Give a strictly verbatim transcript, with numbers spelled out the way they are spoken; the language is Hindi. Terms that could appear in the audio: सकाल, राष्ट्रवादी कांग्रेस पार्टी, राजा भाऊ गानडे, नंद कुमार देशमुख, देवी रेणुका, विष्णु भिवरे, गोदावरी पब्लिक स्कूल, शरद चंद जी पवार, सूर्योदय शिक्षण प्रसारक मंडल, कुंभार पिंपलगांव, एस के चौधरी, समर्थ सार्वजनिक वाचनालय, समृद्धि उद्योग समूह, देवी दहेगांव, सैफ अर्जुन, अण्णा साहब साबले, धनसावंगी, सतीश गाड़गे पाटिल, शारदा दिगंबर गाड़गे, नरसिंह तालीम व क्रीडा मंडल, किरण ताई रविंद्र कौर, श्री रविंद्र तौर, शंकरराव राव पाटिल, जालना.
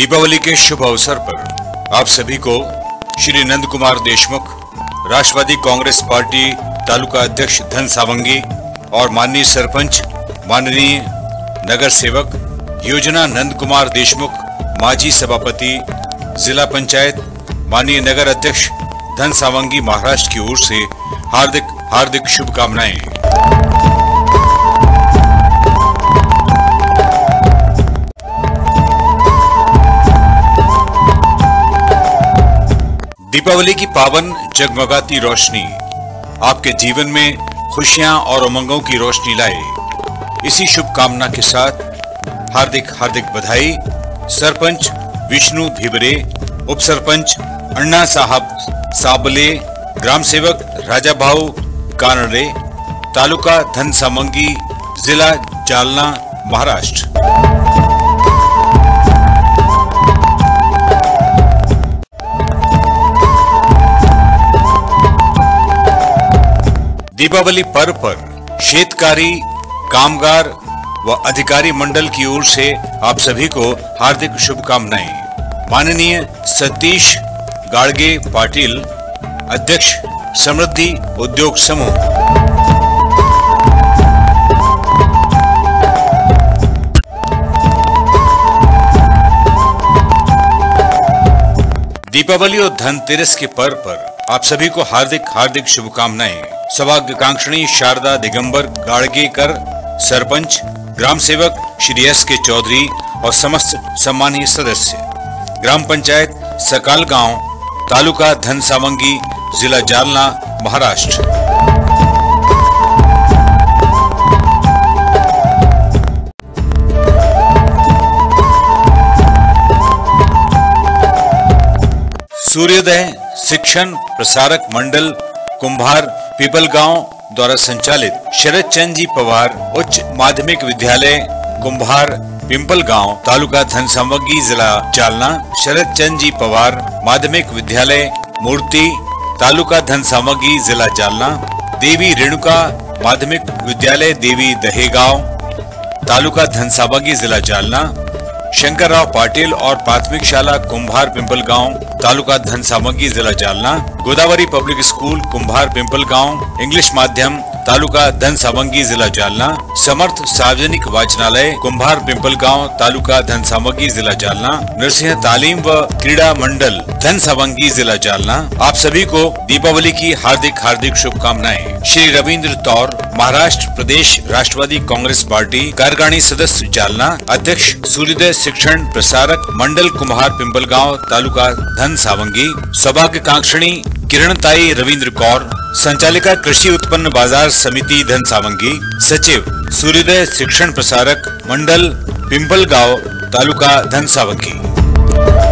दीपावली के शुभ अवसर पर आप सभी को श्री नंद कुमार देशमुख, राष्ट्रवादी कांग्रेस पार्टी तालुका अध्यक्ष धनसावंगी और माननीय सरपंच, माननीय नगर सेवक योजना नंद कुमार देशमुख, माजी सभापति जिला पंचायत, माननीय नगर अध्यक्ष धनसावंगी महाराष्ट्र की ओर से हार्दिक हार्दिक शुभकामनाएं। दीपावली की पावन जगमगाती रोशनी आपके जीवन में खुशियां और उमंगों की रोशनी लाए, इसी शुभकामना के साथ हार्दिक हार्दिक बधाई सरपंच विष्णु भिवरे, उप सरपंच अण्णा साहब साबले, ग्राम सेवक राजा भाऊ गानडे, तालुका धनसावंगी, जिला जालना, महाराष्ट्र। दीपावली पर्व पर शेतकारी, कामगार व अधिकारी मंडल की ओर से आप सभी को हार्दिक शुभकामनाएं। माननीय सतीश गाड़गे पाटिल, अध्यक्ष समृद्धि उद्योग समूह। दीपावली और धनतेरस के पर्व पर आप सभी को हार्दिक हार्दिक शुभकामनाएं। सौभाग्यकांक्षिणी शारदा दिगंबर गाड़गे कर सरपंच, ग्राम सेवक श्री एस के चौधरी और समस्त सम्मानीय सदस्य, ग्राम पंचायत सकाल गांव, तालुका धनसावंगी, जिला जालना, महाराष्ट्र। सूर्योदय शिक्षण प्रसारक मंडल कुंभार पिंपलगांव द्वारा संचालित शरद चंद जी पवार उच्च माध्यमिक विद्यालय कुंभार पिंपलगांव, तालुका धनसावंगी, जिला जालना। शरद चंद जी पवार माध्यमिक विद्यालय मूर्ति, तालुका धनसावंगी, जिला जालना। देवी रेणुका माध्यमिक विद्यालय देवी दहेगांव, तालुका धनसावंगी, जिला जालना। शंकरराव राव पाटिल और प्राथमिक शाला कुंभार पिंपलगांव, तालुका धनसावंगी, जिला जालना। गोदावरी पब्लिक स्कूल कुंभार पिंपलगांव, English माध्यम, तालुका धनसावंगी, जिला जालना। समर्थ सार्वजनिक वाचनालय कुंभार पिंपलगांव, तालुका धनसावंगी, जिला जालना। नरसिंह तालीम व क्रीडा मंडल धनसावंगी, जिला जालना। आप सभी को दीपावली की हार्दिक हार्दिक शुभकामनाएं। श्री रविंद्र तौर, महाराष्ट्र प्रदेश राष्ट्रवादी कांग्रेस पार्टी, कार्यकारिणी सदस्य जालना, अध्यक्ष सूर्योदय शिक्षण प्रसारक मंडल कुम्हार पिंपलगांव, तालुका धनसावंगी। सौभाग्यकांक्षिणी किरण ताई रविंद्र कौर, संचालिका कृषि उत्पन्न बाजार समिति धनसावंगी, सचिव सूर्योदय शिक्षण प्रसारक मंडल पिंपलगांव, तालुका धनसावंगी।